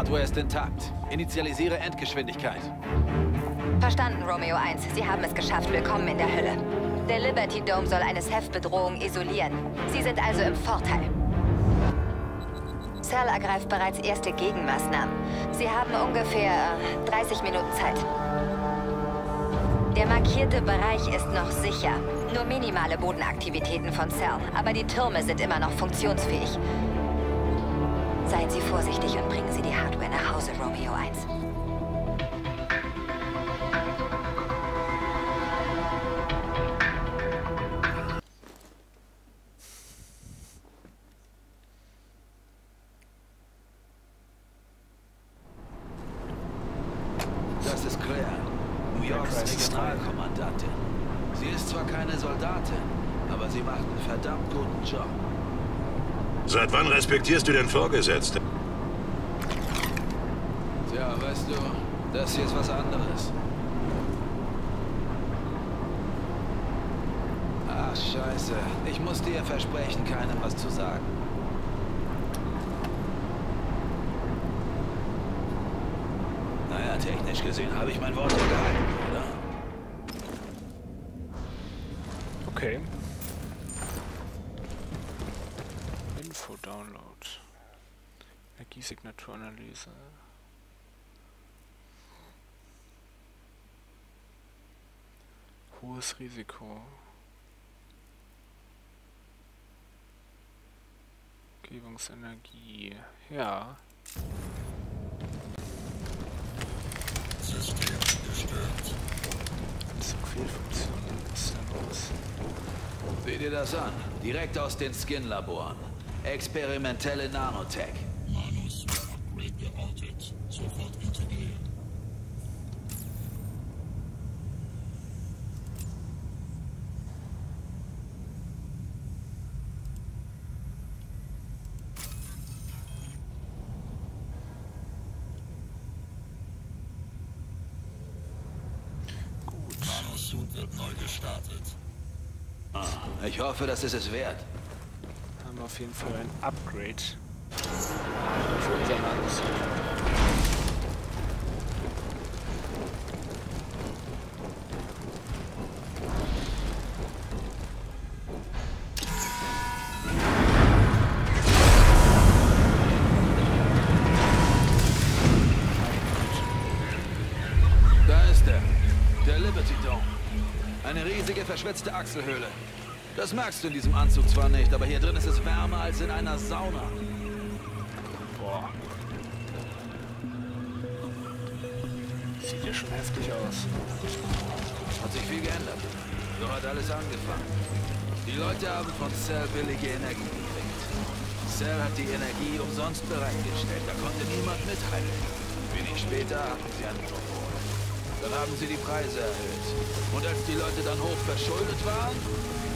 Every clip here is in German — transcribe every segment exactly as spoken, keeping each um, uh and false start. Hardware ist intakt. Initialisiere Endgeschwindigkeit. Verstanden, Romeo eins. Sie haben es geschafft. Willkommen in der Hölle. Der Liberty Dome soll eine S E F-Bedrohung isolieren. Sie sind also im Vorteil. Cell ergreift bereits erste Gegenmaßnahmen. Sie haben ungefähr dreißig Minuten Zeit. Der markierte Bereich ist noch sicher. Nur minimale Bodenaktivitäten von Cell, aber die Türme sind immer noch funktionsfähig. Seien Sie vorsichtig und bringen Sie die Hardware nach Hause, Romeo eins. Das ist Claire, New Yorks Regionalkommandantin. Sie ist zwar keine Soldatin, aber sie macht einen verdammt guten Job. Seit wann respektierst du den Vorgesetzten? Tja, weißt du, das hier ist was anderes. Ach, scheiße. Ich muss dir versprechen, keinem was zu sagen. Naja, technisch gesehen habe ich mein Wort gehalten, oder? Okay. Download. Energiesignaturanalyse. Hohes Risiko. Umgebungsenergie. Ja. System gestört. Zugfehlfunktionen. Was ist denn los? Sieh dir das an. Direkt aus den Skin-Laboren. Experimentelle Nanotech. Nanosuit Upgrade geortet. Sofort integrieren. Gut. Nanosuit wird neu gestartet. Ah, ich hoffe, das ist es wert. Auf jeden Fall ein Upgrade für unser Nanosuit. Da ist er, der Liberty Dome. Eine riesige verschwitzte Achselhöhle. Das merkst du in diesem Anzug zwar nicht, aber hier drin ist es wärmer als in einer Sauna. Boah. Sieht ja schon heftig aus. Hat sich viel geändert. So hat alles angefangen. Die Leute haben von Cell billige Energie gekriegt. Cell hat die Energie umsonst bereitgestellt. Da konnte niemand mithalten. Wenig später hatten sie einen Monopol. Dann haben sie die Preise erhöht. Und als die Leute dann hoch verschuldet waren,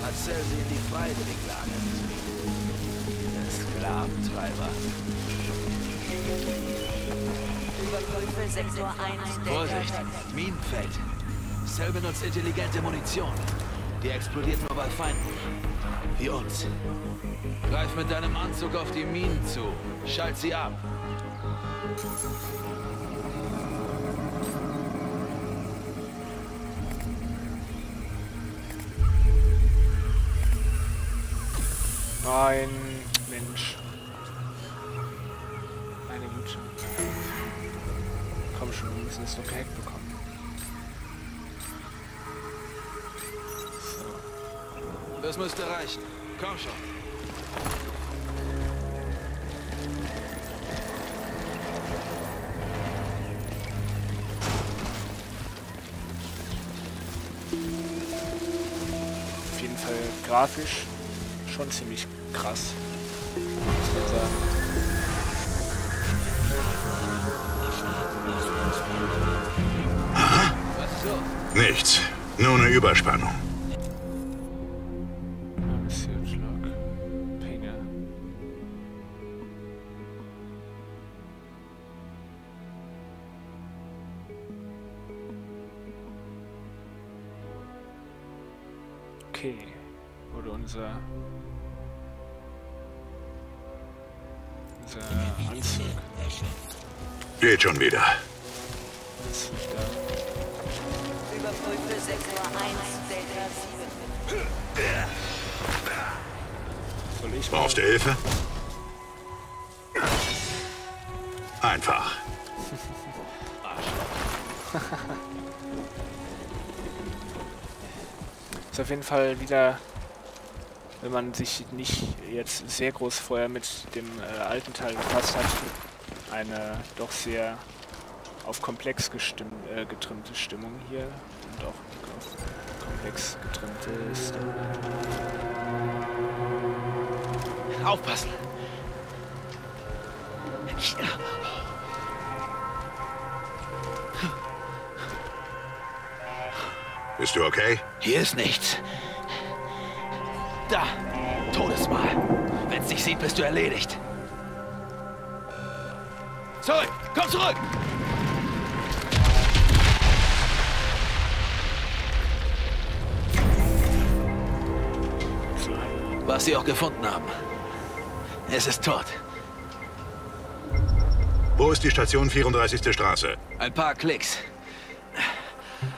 hat Cell sie in die Freiwillig lagert. Der Sklaventreiber. Überprüfe Sektor eins. Vorsicht! Minenfeld. Cell benutzt intelligente Munition. Die explodiert nur bei Feinden. Wie uns. Greif mit deinem Anzug auf die Minen zu. Schalt sie ab. Nein, Mensch. Meine Güte. Komm schon, wir müssen es doch gehackt bekommen. So. Das müsste reichen. Komm schon. Auf jeden Fall grafisch. Schon ziemlich krass, muss man sagen. Aha. Nichts, nur eine Überspannung. Okay, wurde unser... Anzug. Geht schon wieder. Überprüfe Sektor eins, Delta sieben. Brauchst du Hilfe? Einfach. Ist auf jeden Fall wieder, wenn man sich nicht jetzt sehr groß vorher mit dem äh, alten Teil befasst hat, eine doch sehr auf komplex gestimm äh, getrimmte Stimmung hier und auch auf komplex getrimmte Stimmung. Aufpassen! Ich Bist du okay? Hier ist nichts. Da! Todesmal! Wenn's dich sieht, bist du erledigt. Zurück! Komm zurück! Was sie auch gefunden haben. Es ist tot. Wo ist die Station vierunddreißigste Straße? Ein paar Klicks.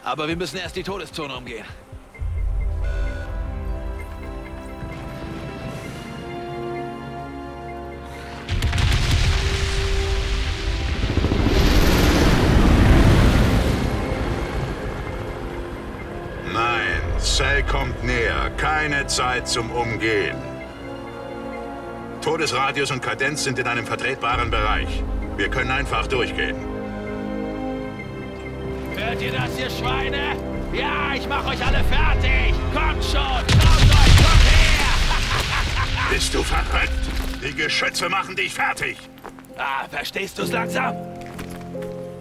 Aber wir müssen erst die Todeszone umgehen. Nein, Cell kommt näher. Keine Zeit zum Umgehen. Todesradius und Kadenz sind in einem vertretbaren Bereich. Wir können einfach durchgehen. Hört ihr das, ihr Schweine? Ja, ich mach euch alle fertig! Kommt schon! Traut euch! Kommt her! Bist du verrückt? Die Geschütze machen dich fertig! Ah, verstehst du's langsam?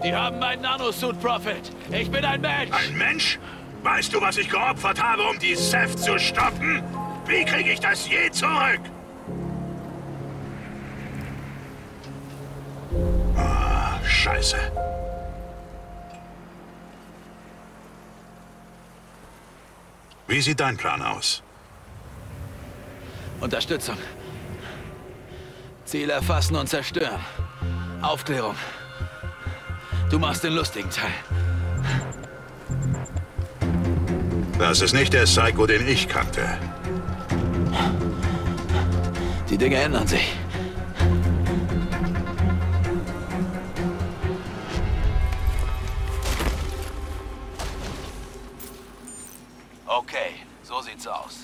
Die haben meinen Nanosuit, Prophet! Ich bin ein Mensch! Ein Mensch? Weißt du, was ich geopfert habe, um die S E F zu stoppen? Wie kriege ich das je zurück? Ah, Scheiße. Wie sieht dein Plan aus? Unterstützung. Ziel erfassen und zerstören. Aufklärung. Du machst den lustigen Teil. Das ist nicht der Psycho, den ich kannte. Die Dinge ändern sich. Okay, so sieht's aus.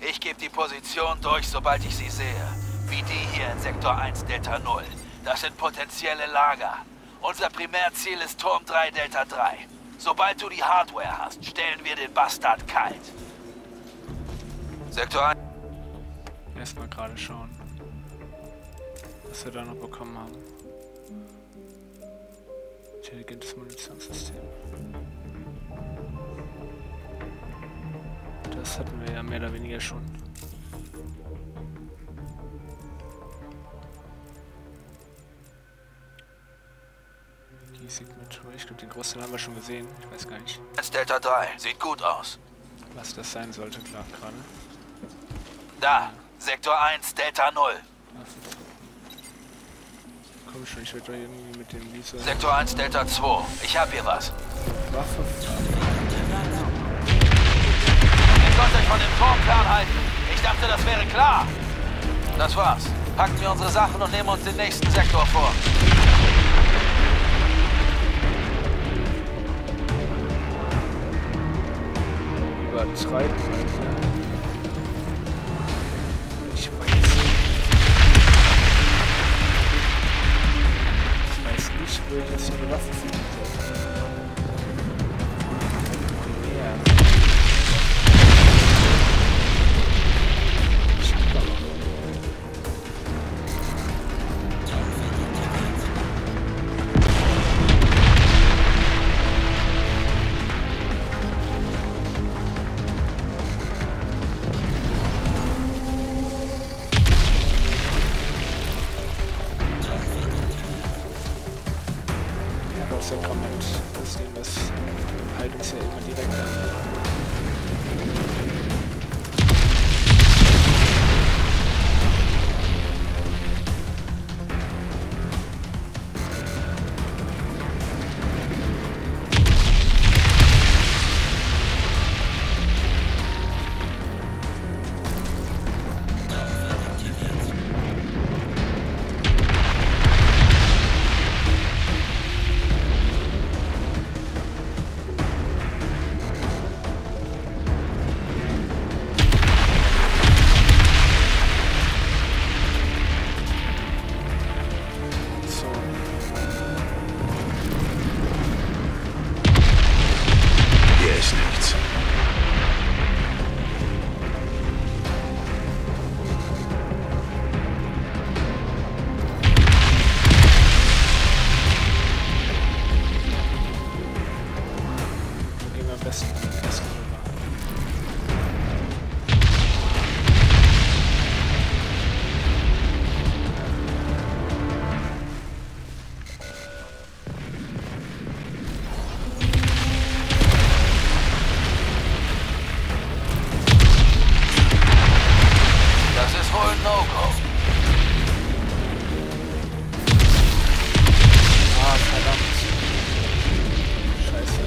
Ich gebe die Position durch, sobald ich sie sehe. Wie die hier in Sektor eins Delta null. Das sind potenzielle Lager. Unser Primärziel ist Turm drei Delta drei. Sobald du die Hardware hast, stellen wir den Bastard kalt. Sektor eins... Erstmal gerade schauen, was wir da noch bekommen haben. Intelligentes Munitionssystem. Das hatten wir ja mehr oder weniger schon. Die Signatur, ich glaube, den Großteil haben wir schon gesehen. Ich weiß gar nicht. Delta drei, sieht gut aus. Was das sein sollte, klar, gerade. Da, Sektor eins Delta null. Komm schon, ich werde da irgendwie mit dem Lisa. Sektor eins Delta zwei, ich hab hier was. Waffe. Ich konnte euch von dem Turm fernhalten. Ich dachte, das wäre klar. Das war's. Packen wir unsere Sachen und nehmen uns den nächsten Sektor vor. Übertreibt. Ich weiß. Ich weiß nicht, wo ich jetzt hier Waffen finden soll. Comment. No-Go. Ah, verdammt. Scheiße.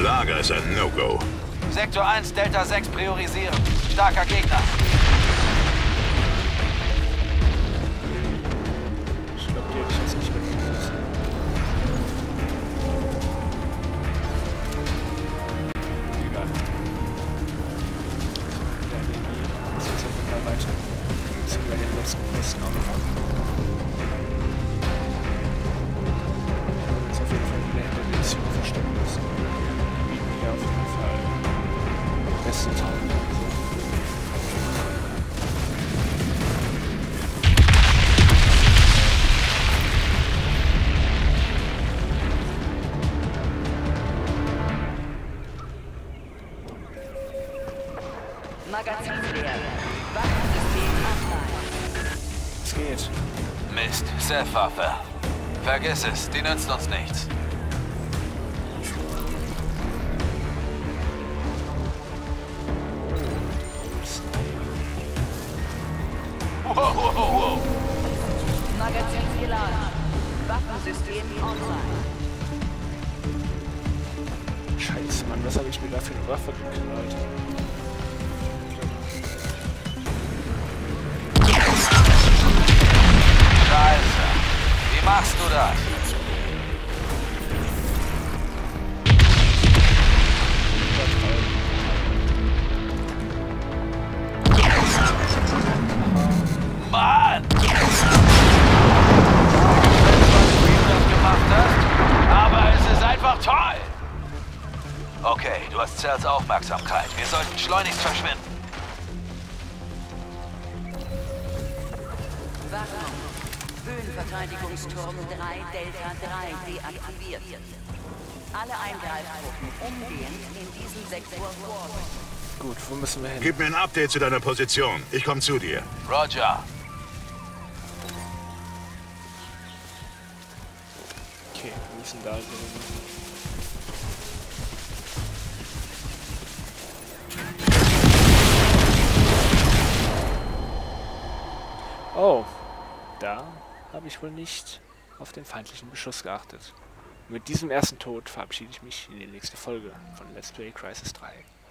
Lager ist ein No-Go. Sektor eins, Delta sechs priorisieren. Starker Gegner. Ich glaube, die hätte ich jetzt nicht mitgenommen. Egal. Das ist jetzt wieder weiter. Das sind wir den letzten Posten auch noch machen. Magazin leer. Waffensystem offline. Es geht. Mist, S E F-Waffe. Vergiss es, die nützt uns nichts. Wow, wow, wow. Magazin geladen. Waffensystem online. Scheiße, Mann, was habe ich mir da für eine Waffe geknallt? Wie machst du das? Mann! Weißt du, was du gemacht hast? Aber es ist einfach toll! Okay, du hast Cells Aufmerksamkeit. Wir sollten schleunigst verschwinden. Warum? Verteidigungsturm drei, Delta drei deaktiviert. Alle Eingreiftruppen umgehend in diesen Sektor. Gut, wo müssen wir hin? Gib mir ein Update zu deiner Position. Ich komme zu dir. Roger. Okay, wir müssen da gehen. Oh, da habe ich wohl nicht auf den feindlichen Beschuss geachtet. Mit diesem ersten Tod verabschiede ich mich in die nächste Folge von Let's Play Crysis drei.